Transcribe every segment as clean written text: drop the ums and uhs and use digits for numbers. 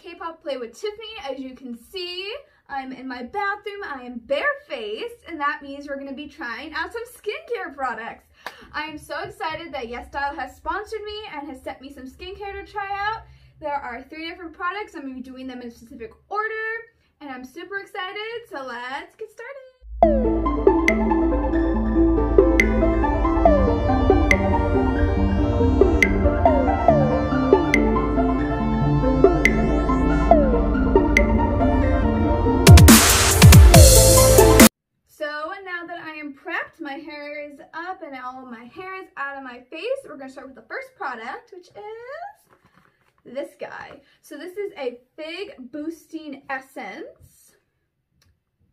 KpopPlay With Tiffany. As you can see, I'm in my bathroom, I am barefaced, and that means we're going to be trying out some skincare products. I am so excited that YesStyle has sponsored me and has sent me some skincare to try out. There are 3 different products. I'm going to be doing them in a specific order, and I'm super excited, so let's get started. My hair is up and all of my hair is out of my face. We're going to start with the first product, which is this guy. So this is a fig boosting essence.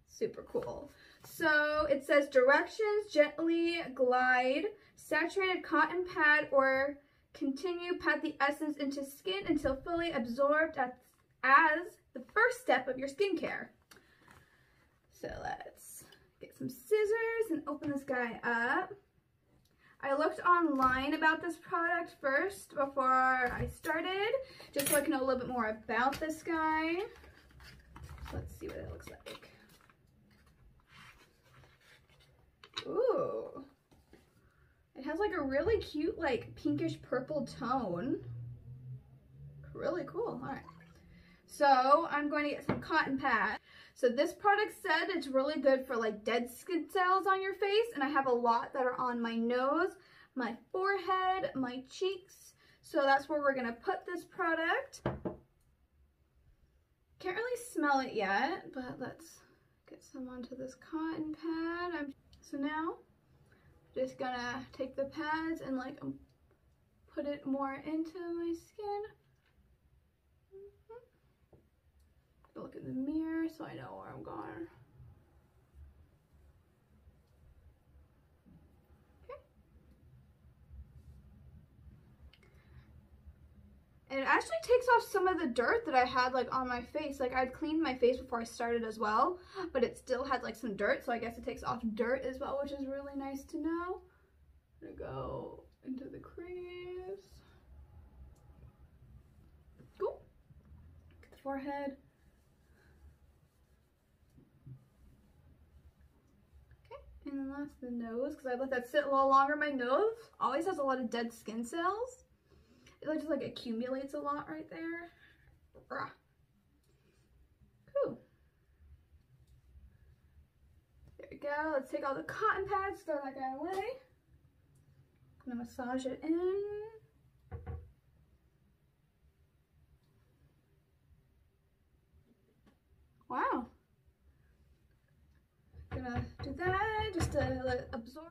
Super cool. So it says directions: gently glide saturated cotton pad or continue pat the essence into skin until fully absorbed as the first step of your skincare. So let's get some scissors and open this guy up. I looked online about this product first before I started, just so I can know a little bit more about this guy. So let's see what it looks like. Ooh. It has like a really cute, like, pinkish purple tone. Really cool. All right. So I'm going to get some cotton pads. So this product said it's really good for like dead skin cells on your face, and I have a lot that are on my nose, my forehead, my cheeks. So that's where we're gonna put this product. Can't really smell it yet, but let's get some onto this cotton pad. So now I'm just gonna take the pads and like put it more into my skin. Look in the mirror so I know where I'm going. Okay. And it actually takes off some of the dirt that I had like on my face. Like, I'd cleaned my face before I started as well, but it still had like some dirt, so I guess it takes off dirt as well, which is really nice to know. I'm gonna go into the crease. Cool. Get the forehead. And that's the nose, because I let that sit a little longer. My nose always has a lot of dead skin cells. It just like accumulates a lot right there. Rah. Cool. There we go. Let's take all the cotton pads, throw that guy away. I'm gonna massage it in. Wow. Gonna do that just to let absorb.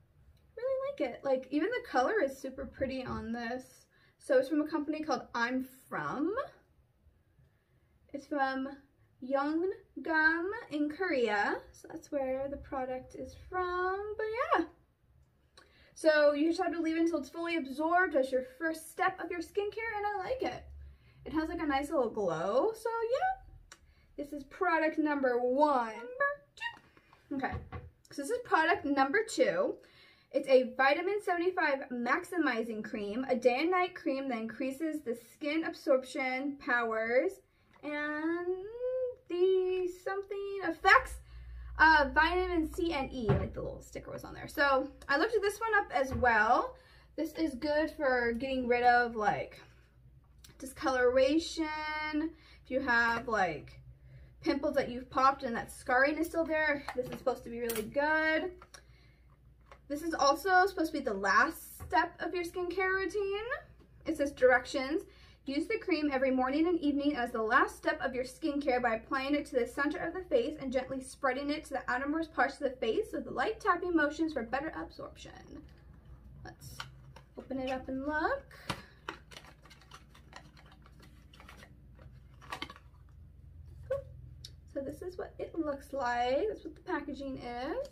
Really like it. Like, even the color is super pretty on this. So it's from a company called I'm From. It's from Young Gum in Korea. So that's where the product is from. But yeah. So you just have to leave it until it's fully absorbed as your first step of your skincare, and I like it. It has like a nice little glow. So yeah. This is product number 1. Okay, so this is product number 2. It's a Vitamin 75 Maximizing Cream, a day and night cream that increases the skin absorption powers and the something effects of vitamin C and E, like the little sticker was on there. So I looked at this one up as well. This is good for getting rid of like discoloration, if you have like pimples that you've popped and that scarring is still there. This is supposed to be really good. This is also supposed to be the last step of your skincare routine. It says directions: use the cream every morning and evening as the last step of your skincare by applying it to the center of the face and gently spreading it to the outermost parts of the face with light tapping motions for better absorption. Let's open it up and look. So this is what it looks like. That's what the packaging is.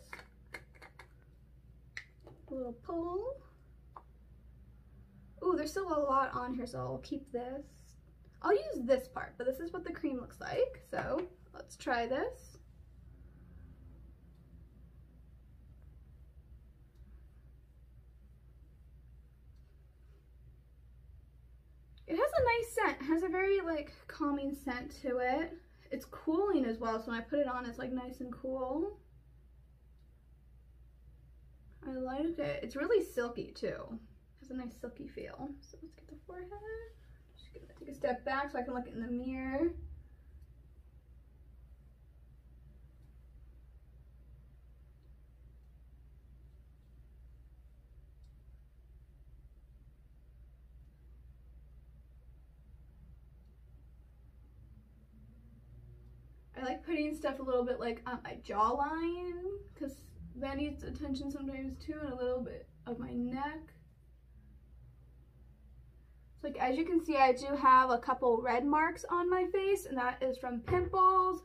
A little pull. Ooh, there's still a lot on here, so I'll keep this. I'll use this part, but this is what the cream looks like. So let's try this. It has a nice scent. has a very like calming scent to it. It's cooling as well, so when I put it on it's like nice and cool. I like it. It's really silky too. It has a nice silky feel. So let's get the forehead. Just gonna take a step back so I can look in the mirror. I like putting stuff a little bit like on my jawline because that needs attention sometimes too, and a little bit of my neck. So like as you can see, I do have a couple red marks on my face, and that is from pimples,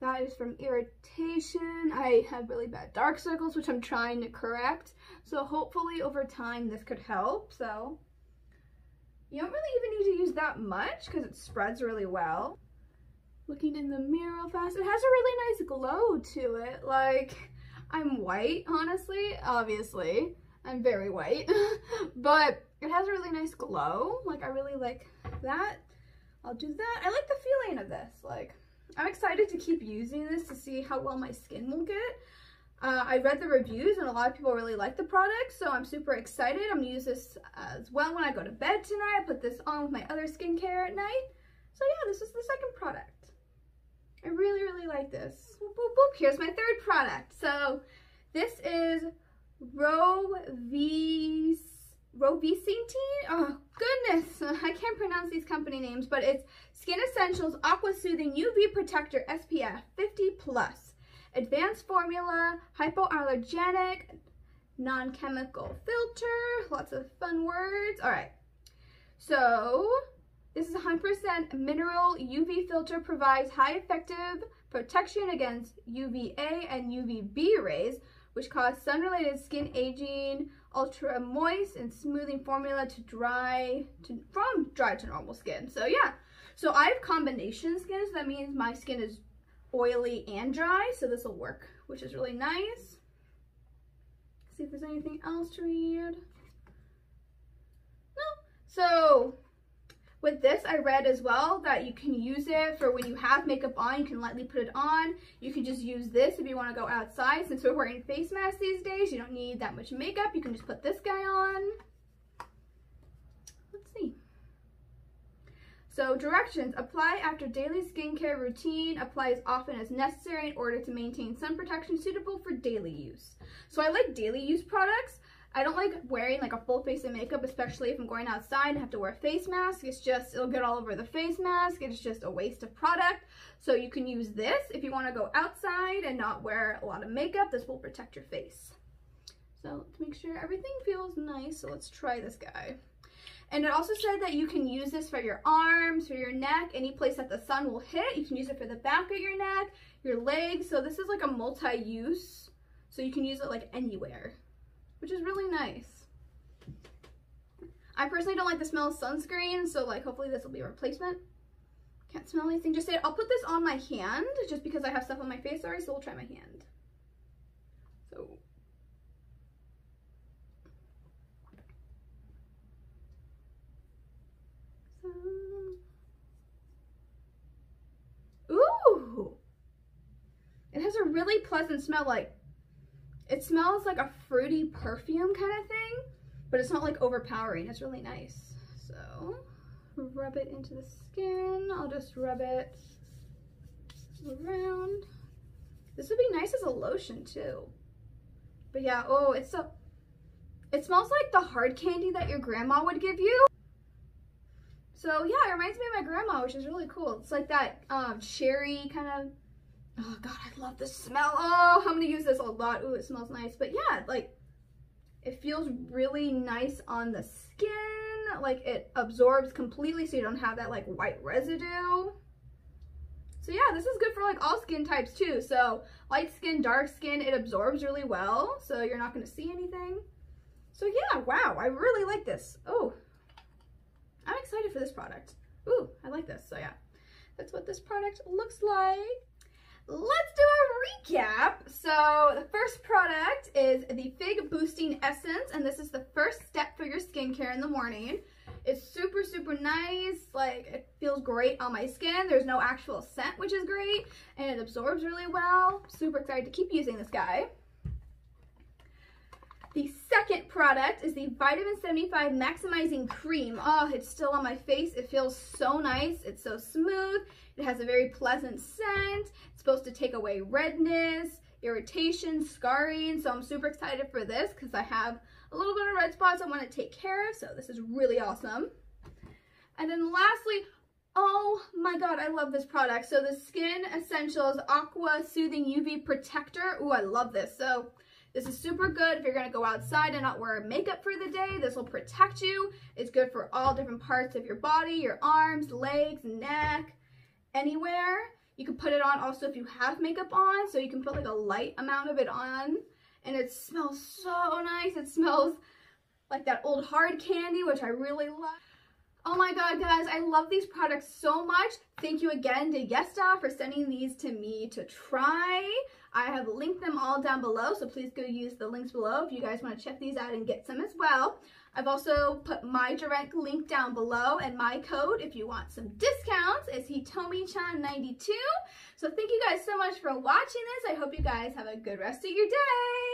that is from irritation. I have really bad dark circles, which I'm trying to correct. So hopefully over time this could help. So you don't really even need to use that much because it spreads really well. Looking in the mirror real fast, it has a really nice glow to it. Like, I'm white, honestly, obviously. I'm very white, but it has a really nice glow. Like, I really like that. I'll do that. I like the feeling of this. Like, I'm excited to keep using this to see how well my skin will get. I read the reviews and a lot of people really like the product, so I'm super excited. I'm gonna use this as well when I go to bed tonight. I put this on with my other skincare at night. So yeah, this is the second product. I really, really like this. Boop, boop, boop. Here's my third product. So this is ROVECTIN. Oh, goodness. I can't pronounce these company names, but it's Skin Essentials Aqua Soothing UV Protector SPF 50+. Advanced formula, hypoallergenic, non-chemical filter. Lots of fun words. All right. So this is 100% mineral UV filter, provides high effective protection against UVA and UVB rays, which cause sun-related skin aging, ultra moist and smoothing formula to from dry to normal skin. So yeah, so I have combination skin, so that means my skin is oily and dry, so this will work, which is really nice. Let's see if there's anything else to read. No, so with this, I read as well that you can use it for when you have makeup on. You can lightly put it on. You can just use this if you want to go outside. Since we're wearing face masks these days, you don't need that much makeup. You can just put this guy on. Let's see. So directions: apply after daily skincare routine. Apply as often as necessary in order to maintain sun protection suitable for daily use. So I like daily use products. I don't like wearing like a full face of makeup, especially if I'm going outside and have to wear a face mask. It's just, it'll get all over the face mask. It's just a waste of product. So you can use this if you want to go outside and not wear a lot of makeup. This will protect your face. So to make sure everything feels nice, so let's try this guy. And it also said that you can use this for your arms, for your neck, any place that the sun will hit. You can use it for the back of your neck, your legs. So this is like a multi-use, so you can use it like anywhere, which is really nice. I personally don't like the smell of sunscreen, so like hopefully this will be a replacement. Can't smell anything, just say, I'll put this on my hand just because I have stuff on my face already, so we'll try my hand. So ooh! It has a really pleasant smell, like it smells like a fruity perfume kind of thing, but it's not like overpowering. It's really nice. So rub it into the skin. I'll just rub it around. This would be nice as a lotion too. But yeah, oh, it's so, it smells like the hard candy that your grandma would give you. So yeah, it reminds me of my grandma, which is really cool. It's like that sherry kind of, oh god, I love the smell. Oh, I'm gonna use this a lot. Ooh, it smells nice. But yeah, like it feels really nice on the skin. Like it absorbs completely, so you don't have that like white residue. So yeah, this is good for like all skin types too. So light skin, dark skin, it absorbs really well, so you're not gonna see anything. So yeah, wow, I really like this. Oh, I'm excited for this product. Ooh, I like this. So yeah, that's what this product looks like. Let's do a recap. So the first product is the Fig Boosting Essence, and this is the first step for your skincare in the morning. It's super, super nice. Like, it feels great on my skin. There's no actual scent, which is great. And it absorbs really well. Super excited to keep using this guy. The second product is the Vitamin 75 Maximizing Cream. Oh, it's still on my face. It feels so nice. It's so smooth. It has a very pleasant scent. It's supposed to take away redness, irritation, scarring. So I'm super excited for this because I have a little bit of red spots I want to take care of. So this is really awesome. And then lastly, oh my God, I love this product. So the Skin Essentials Aqua Soothing UV Protector. Ooh, I love this. So this is super good if you're going to go outside and not wear makeup for the day. This will protect you. It's good for all different parts of your body, your arms, legs, neck, anywhere. You can put it on also if you have makeup on, so you can put like a light amount of it on. And it smells so nice. It smells like that old hard candy, which I really love. Oh my God, guys, I love these products so much. Thank you again to YesStyle for sending these to me to try. I have linked them all down below, so please go use the links below if you guys want to check these out and get some as well. I've also put my direct link down below and my code if you want some discounts is HitomiChan92. So thank you guys so much for watching this. I hope you guys have a good rest of your day.